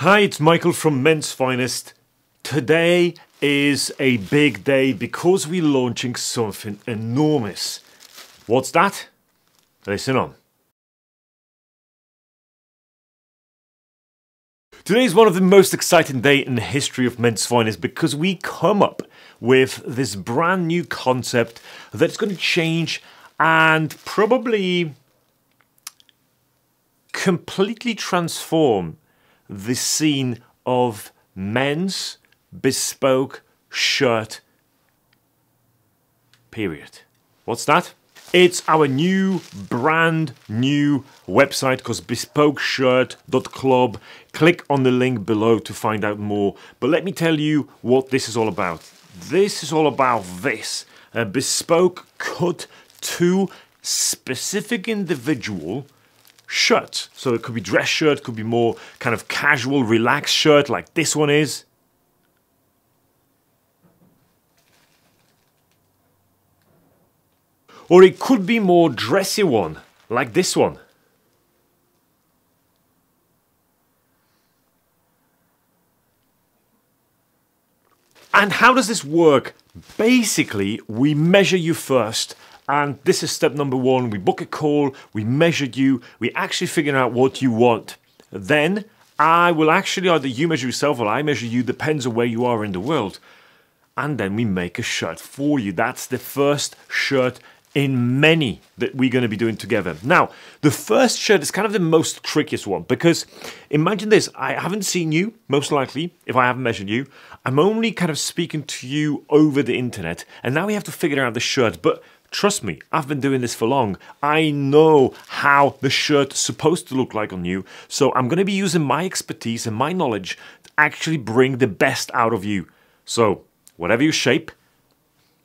Hi, it's Michael from Men's Finest. Today is a big day because we're launching something enormous. What's that? Listen on. Today is one of the most exciting days in the history of Men's Finest because we come up with this brand new concept that's going to change and probably completely transform the scene of men's bespoke shirt, period. What's that? It's our new, brand new website called BespokeShirt.club. Click on the link below to find out more. But let me tell you what this is all about. This is all about this. A bespoke cut to specific individual shirts. So it could be dress shirt, could be more kind of casual, relaxed shirt like this one is. Or it could be more dressy one, like this one. And how does this work? Basically, we measure you first, and this is step number one. We book a call, we measured you, we actually figure out what you want. Then, I will actually, either you measure yourself or I measure you, depends on where you are in the world. And then we make a shirt for you. That's the first shirt in many that we're going to be doing together. Now, the first shirt is kind of the most trickiest one because imagine this, I haven't seen you, most likely, if I haven't measured you. I'm only kind of speaking to you over the internet, and now we have to figure out the shirt. But trust me, I've been doing this for long. I know how the shirt's supposed to look like on you, so I'm going to be using my expertise and my knowledge to actually bring the best out of you. So, whatever your shape,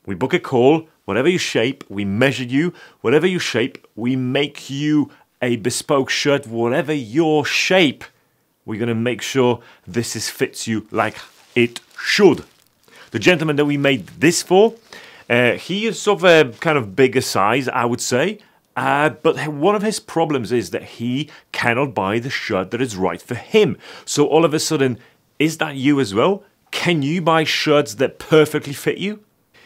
we book a call. Whatever your shape, we measure you. Whatever your shape, we make you a bespoke shirt. Whatever your shape, we're going to make sure this fits you like it should. The gentleman that we made this for, he is of a kind of bigger size, I would say. But one of his problems is that he cannot buy the shirt that is right for him. So all of a sudden, is that you as well? Can you buy shirts that perfectly fit you?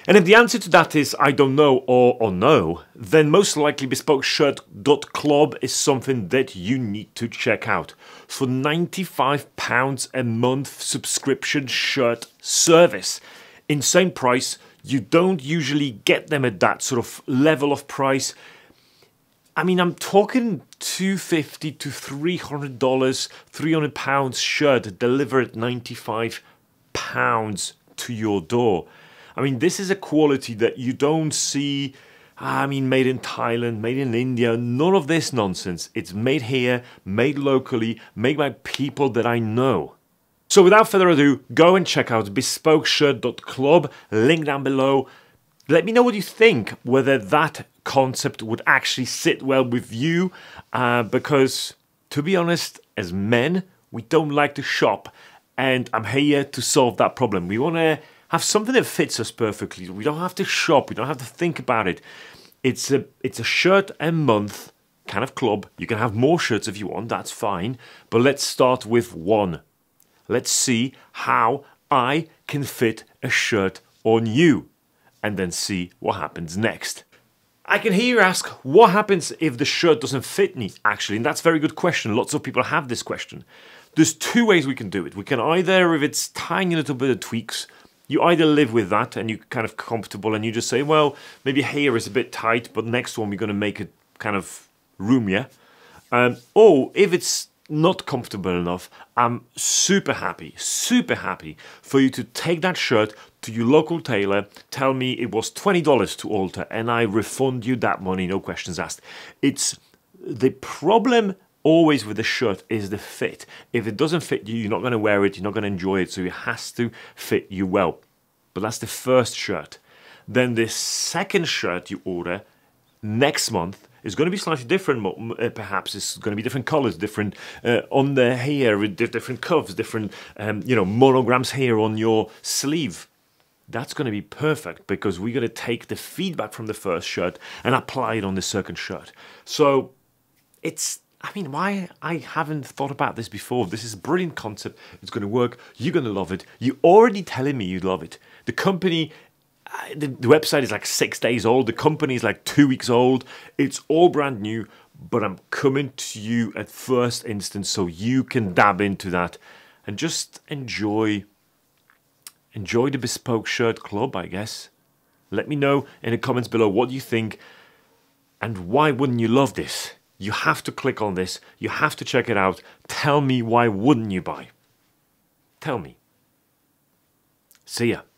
And if the answer to that is I don't know or no, then most likely BespokeShirt.club is something that you need to check out. For £95 a month subscription shirt service. Insane price. You don't usually get them at that sort of level of price. I mean, I'm talking $250 to $300, £300 shirt delivered £95 to your door. I mean, this is a quality that you don't see, I mean, made in Thailand, made in India, none of this nonsense. It's made here, made locally, made by people that I know. So without further ado, go and check out BespokeShirt.club, link down below. Let me know what you think, whether that concept would actually sit well with you, because to be honest, as men, we don't like to shop, and I'm here to solve that problem. We want to have something that fits us perfectly. We don't have to shop. We don't have to think about it. It's a shirt a month kind of club. You can have more shirts if you want. That's fine. But let's start with one. Let's see how I can fit a shirt on you and then see what happens next. I can hear you ask, what happens if the shirt doesn't fit me, actually? And that's a very good question. Lots of people have this question. There's two ways we can do it. We can either, if it's tiny little bit of tweaks, you either live with that and you're kind of comfortable and you just say, well, maybe here is a bit tight, but next one we're going to make it kind of roomier. Or if it's not comfortable enough, I'm super happy for you to take that shirt to your local tailor, tell me it was $20 to alter, and I refund you that money, no questions asked. It's the problem always with the shirt is the fit. If it doesn't fit you, you're not going to wear it, you're not going to enjoy it, so it has to fit you well. But that's the first shirt. Then the second shirt you order next month is going to be slightly different, perhaps. It's going to be different colors, different on the hair, with different cuffs, different you know, monograms here on your sleeve. That's going to be perfect because we're going to take the feedback from the first shirt and apply it on the second shirt. So it's I mean, why I haven't thought about this before. This is a brilliant concept. It's going to work. You're going to love it. You're already telling me you love it. The company, the website is like 6 days old. The company is like 2 weeks old. It's all brand new, but I'm coming to you at first instance so you can dab into that and just enjoy the Bespoke Shirt Club, I guess. Let me know in the comments below what you think and why wouldn't you love this? You have to click on this. You have to check it out. Tell me why wouldn't you buy? Tell me. See ya.